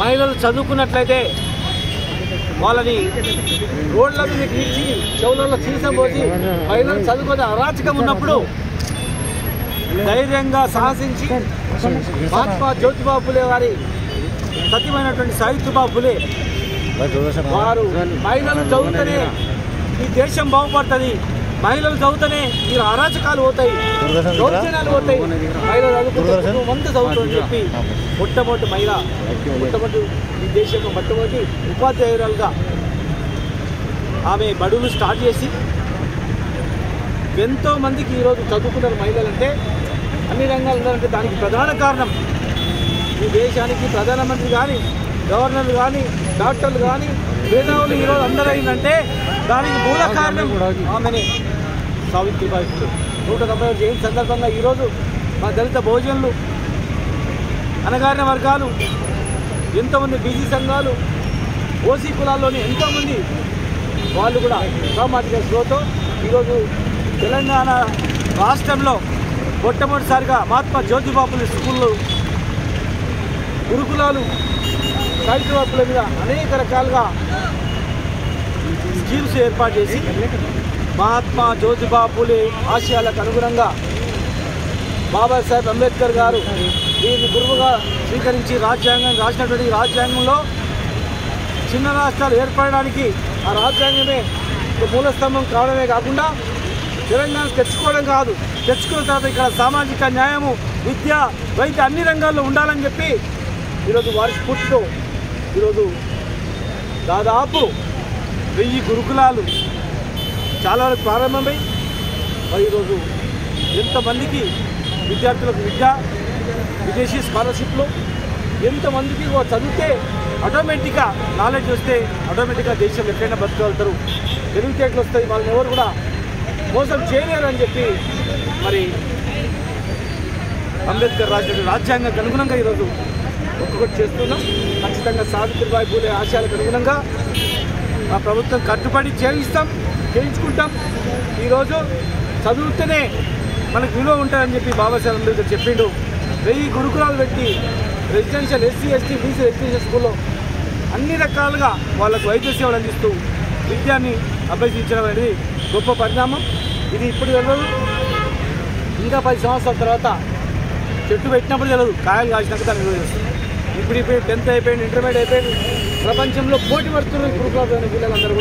మహిళలు చదువుకున్నట్లయితే వాళ్ళని రోడ్ల మీదకి తీసి చౌలల్లో తీసిపోసి మహిళలు చదువుకునే అరాచకం ఉన్నప్పుడు ధైర్యంగా సాహసించి మహాత్మా జ్యోతిబాబు ఫులే వారి సత్యమైనటువంటి సావిత్రిబాయి ఫులే వారు మహిళలు చదువుతూనే ఈ దేశం బాగుపడుతుంది, మహిళలు చదువుతూనే ఈ అరాచకాలు పోతాయి, దౌర్జన్యాలు పోతాయి, మహిళలు చదువుకుంటారు వంద చదువుతారు అని చెప్పి మొట్టమొదటి మహిళ మొట్టమొదటి ఈ దేశంలో మొట్టమొదటి ఉపాధ్యాయురాలుగా ఆమె బడులు స్టార్ట్ చేసి ఎంతోమందికి ఈరోజు చదువుకున్నారు. మహిళలంటే అన్ని రంగాలు ఉన్నారంటే దానికి ప్రధాన కారణం ఈ దేశానికి ప్రధానమంత్రి కానీ గవర్నర్లు కానీ డాక్టర్లు కానీ మేధావులు ఈరోజు అందరూ అయిందంటే దానికి మూల కారణం ఆమెనే సావిత్రిబాయి ఫులే. 190 జయంతి సందర్భంగా ఈరోజు మా దళిత బహుజనులు, అణగారిన వర్గాలు, ఎంతోమంది బీసీ సంఘాలు, ఓసీ కులాల్లోని ఎంతోమంది వాళ్ళు కూడా సామాజిక స్రోతో ఈరోజు తెలంగాణ రాష్ట్రంలో మొట్టమొదటిసారిగా మహాత్మా జ్యోతిబాబు ఫులే స్కూళ్ళు, గురుకులాలు, సావిత్రిబాయి ఫులే మీద అనేక రకాలుగా స్కీమ్స్ ఏర్పాటు చేసి మహాత్మా జ్యోతిబాబు ఫులే ఆశయాలకు అనుగుణంగా బాబాసాహెబ్ అంబేద్కర్ గారు దీన్ని గురువుగా స్వీకరించి రాజ్యాంగం రాసినటువంటి రాజ్యాంగంలో చిన్న రాష్ట్రాలు ఏర్పడడానికి ఆ రాజ్యాంగమే మూలస్తంభం కావడమే కాకుండా తెలంగాణ తెచ్చుకోవడం కాదు, తెచ్చుకున్న తర్వాత ఇక్కడ సామాజిక న్యాయము, విద్య, వైద్య అన్ని రంగాల్లో ఉండాలని చెప్పి ఈరోజు వారి స్ఫూర్తితో ఈరోజు దాదాపు 1000 గురుకులాలు చాలా వరకు ప్రారంభమై మరి ఈరోజు ఎంతమందికి విద్యార్థులకు విద్య, విదేశీ స్కాలర్షిప్లు, ఎంతమందికి చదివితే ఆటోమేటిక్గా నాలెడ్జ్ వస్తే ఆటోమేటిక్గా దేశం ఎక్కడైనా బతకగలుగుతారు, తెలివితేటలు వస్తాయి, వాళ్ళని ఎవరు కూడా మోసం చేయలేరు అని చెప్పి మరి అంబేద్కర్ రాజ్యాంగ రాజ్యాంగానికి అనుగుణంగా ఈరోజు ఒక్కొక్కటి చేస్తున్నాం. ఖచ్చితంగా సావిత్రిబాయి ఫులే ఆశయాలకు అనుగుణంగా మా ప్రభుత్వం కట్టుబడి చేయించుకుంటాం. ఈరోజు చదువుతూనే మనకు విలువ ఉంటుందని చెప్పి బాబాసాహెబ్ అంబేద్కర్ చెప్పిండు. 1000 గురుకులాలు పెట్టి residential SC ST BC residential స్కూల్లో అన్ని రకాలుగా వాళ్ళకు వైద్య సేవలు అందిస్తూ విద్యాన్ని అభ్యసించడం అనేది గొప్ప పరిణామం. ఇది ఇప్పుడు తెలియదు, ఇంకా 10 సంవత్సరాల తర్వాత చెట్టు పెట్టినప్పుడు తెలియదు, కాయలు కాసినాక దాన్ని విలువ చేస్తుంది. ఇప్పుడు 10th అయిపోయింది, ఇంటర్మీడియట్ అయిపోయింది, ప్రపంచంలో పోటీ పడుతున్నారు ఇప్పుడు పిల్లలందరూ.